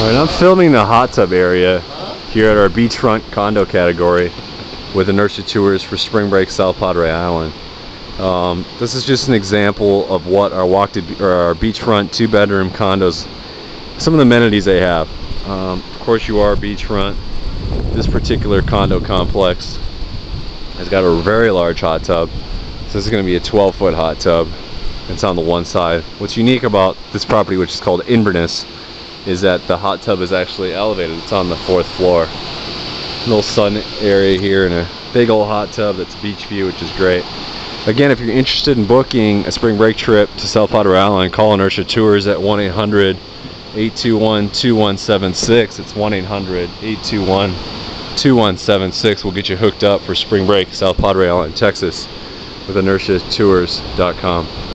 Alright, I'm filming the hot tub area here at our beachfront condo category with Inertia Tours for Spring Break South Padre Island. This is just an example of what our our beachfront two-bedroom condos, some of the amenities they have. Of course, you are beachfront. This particular condo complex has got a very large hot tub. So this is going to be a 12-foot hot tub. It's on the one side. What's unique about this property, which is called Inverness, is that the hot tub is actually elevated. It's on the 4th floor. Little sun area here and a big old hot tub that's beach view, which is great. Again, if you're interested in booking a spring break trip to South Padre Island, call Inertia Tours at 1-800-821-2176. It's 1-800-821-2176. We'll get you hooked up for spring break South Padre Island, Texas with inertiatours.com.